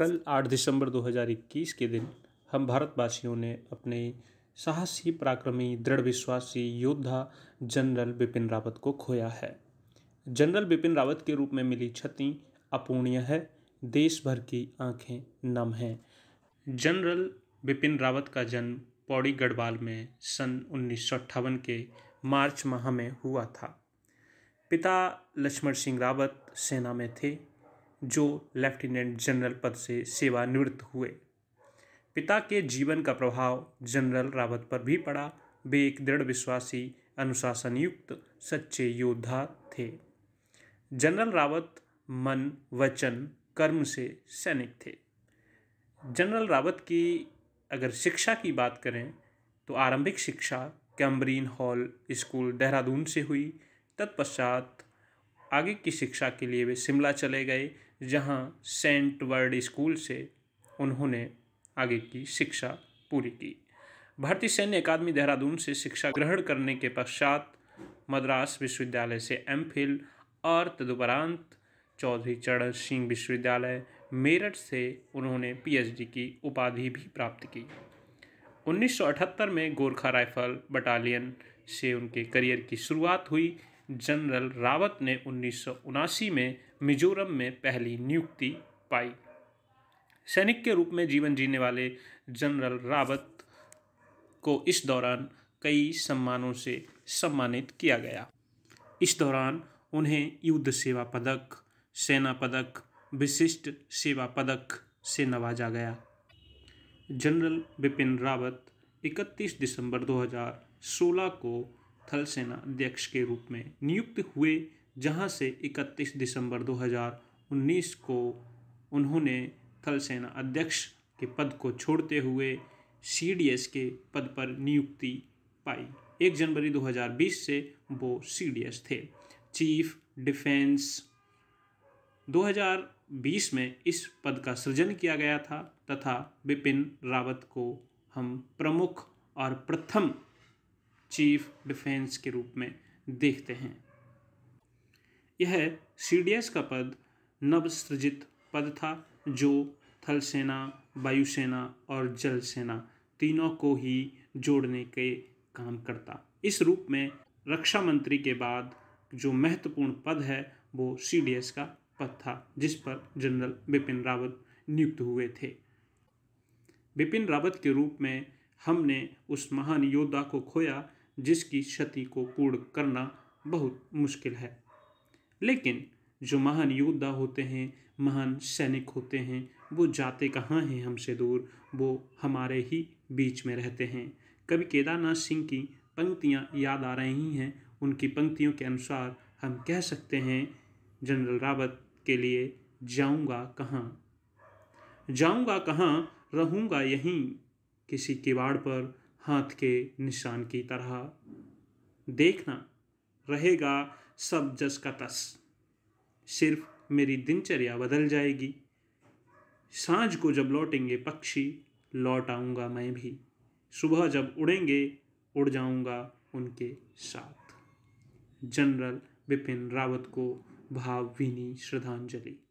कल 8 दिसंबर 2021 के दिन हम भारतवासियों ने अपने साहसी, पराक्रमी, दृढ़ विश्वासी योद्धा जनरल बिपिन रावत को खोया है। जनरल बिपिन रावत के रूप में मिली क्षति अपूर्णीय है। देश भर की आंखें नम हैं। जनरल बिपिन रावत का जन्म पौड़ी गढ़वाल में सन 1958 के मार्च माह में हुआ था। पिता लक्ष्मण सिंह रावत सेना में थे, जो लेफ्टिनेंट जनरल पद से सेवानिवृत्त हुए। पिता के जीवन का प्रभाव जनरल रावत पर भी पड़ा। वे एक दृढ़ विश्वासी, अनुशासन युक्त, सच्चे योद्धा थे। जनरल रावत मन, वचन, कर्म से सैनिक थे। जनरल रावत की अगर शिक्षा की बात करें तो आरंभिक शिक्षा कैम्ब्रिज हॉल स्कूल देहरादून से हुई। तत्पश्चात आगे की शिक्षा के लिए वे शिमला चले गए, जहां सेंट वर्ड स्कूल से उन्होंने आगे की शिक्षा पूरी की। भारतीय सैन्य अकादमी देहरादून से शिक्षा ग्रहण करने के पश्चात मद्रास विश्वविद्यालय से एमफिल और तदुपरांत चौधरी चरण सिंह विश्वविद्यालय मेरठ से उन्होंने पीएचडी की उपाधि भी प्राप्त की। 1978 में गोरखा राइफल बटालियन से उनके करियर की शुरुआत हुई। जनरल रावत ने 1979 में मिजोरम में पहली नियुक्ति पाई। सैनिक के रूप में जीवन जीने वाले जनरल रावत को इस दौरान कई सम्मानों से सम्मानित किया गया। इस दौरान उन्हें युद्ध सेवा पदक, सेना पदक, विशिष्ट सेवा पदक से नवाजा गया। जनरल बिपिन रावत 31 दिसंबर 2016 को थल सेना अध्यक्ष के रूप में नियुक्त हुए, जहां से 31 दिसंबर 2019 को उन्होंने थल सेना अध्यक्ष के पद को छोड़ते हुए सीडीएस के पद पर नियुक्ति पाई। 1 जनवरी 2020 से वो सीडीएस थे, चीफ डिफेंस। 2020 में इस पद का सृजन किया गया था तथा बिपिन रावत को हम प्रमुख और प्रथम चीफ डिफेंस के रूप में देखते हैं। यह सीडीएस का पद नवसृजित पद था, जो थल सेना, वायुसेना और जल सेना तीनों को ही जोड़ने के काम करता। इस रूप में रक्षा मंत्री के बाद जो महत्वपूर्ण पद है वो सीडीएस का पद था, जिस पर जनरल बिपिन रावत नियुक्त हुए थे। बिपिन रावत के रूप में हमने उस महान योद्धा को खोया, जिसकी क्षति को पूर्ण करना बहुत मुश्किल है। लेकिन जो महान योद्धा होते हैं, महान सैनिक होते हैं, वो जाते कहाँ हैं हमसे दूर, वो हमारे ही बीच में रहते हैं। कभी केदारनाथ सिंह की पंक्तियां याद आ रही हैं। उनकी पंक्तियों के अनुसार हम कह सकते हैं, जनरल रावत के लिए जाऊंगा कहाँ, जाऊंगा कहाँ, रहूंगा यहीं किसी किवाड़ पर हाथ के निशान की तरह। देखना रहेगा सब जस का तस, सिर्फ मेरी दिनचर्या बदल जाएगी। सांझ को जब लौटेंगे पक्षी, लौट आऊँगा मैं भी। सुबह जब उड़ेंगे, उड़ जाऊँगा उनके साथ। जनरल बिपिन रावत को भावभीनी श्रद्धांजलि।